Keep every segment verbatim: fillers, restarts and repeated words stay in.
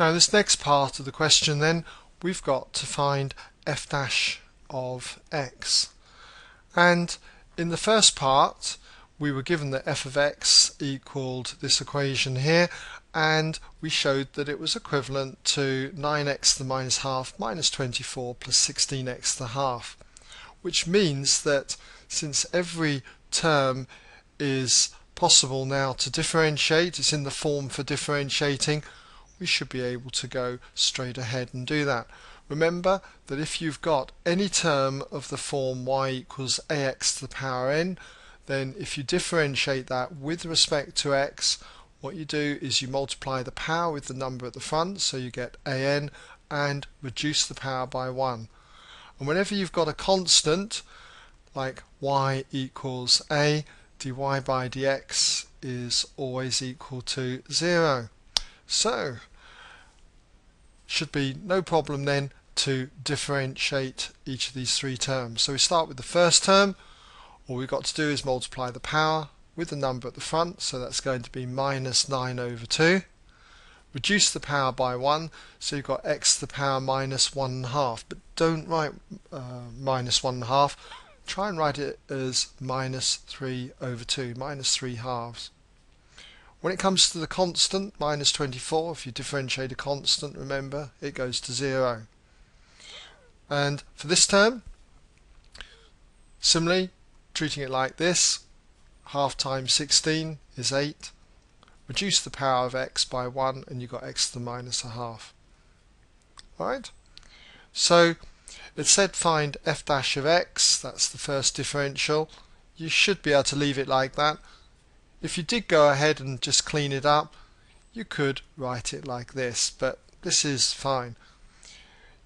Now this next part of the question then, we've got to find f dash of x. And in the first part we were given that f of x equaled this equation here, and we showed that it was equivalent to nine x to the minus half minus twenty-four plus sixteen x to the half, which means that since every term is possible now to differentiate, it's in the form for differentiating, we should be able to go straight ahead and do that. Remember that if you've got any term of the form y equals ax to the power n, then if you differentiate that with respect to x, what you do is you multiply the power with the number at the front, so you get an, and reduce the power by one. And whenever you've got a constant, like y equals a, dy by dx is always equal to zero. So, should be no problem then to differentiate each of these three terms. So we start with the first term. All we've got to do is multiply the power with the number at the front, so that's going to be minus nine over two. Reduce the power by one, so you've got x to the power minus one and a half, but don't write uh, minus one and a half. Try and write it as minus three over two, minus three halves. When it comes to the constant, minus twenty-four, if you differentiate a constant, remember, it goes to zero. And for this term, similarly, treating it like this, half times sixteen is eight. Reduce the power of x by one, and you've got x to the minus a half. Alright? So, it said find f dash of x, that's the first differential. You should be able to leave it like that. If you did go ahead and just clean it up, you could write it like this, but this is fine.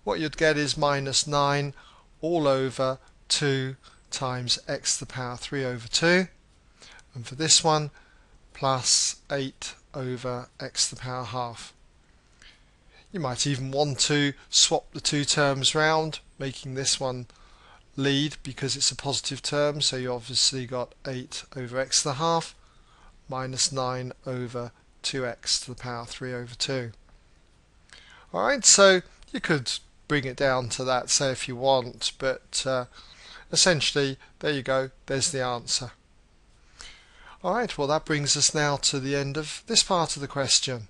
What you'd get is minus nine all over two times x to the power three over two, and for this one plus eight over x to the power half. You might even want to swap the two terms round, making this one lead because it's a positive term, so you obviously got eight over x to the half minus nine over two x to the power three over two. Alright, so you could bring it down to that, say, if you want, but uh, essentially there you go, there's the answer. Alright, well that brings us now to the end of this part of the question.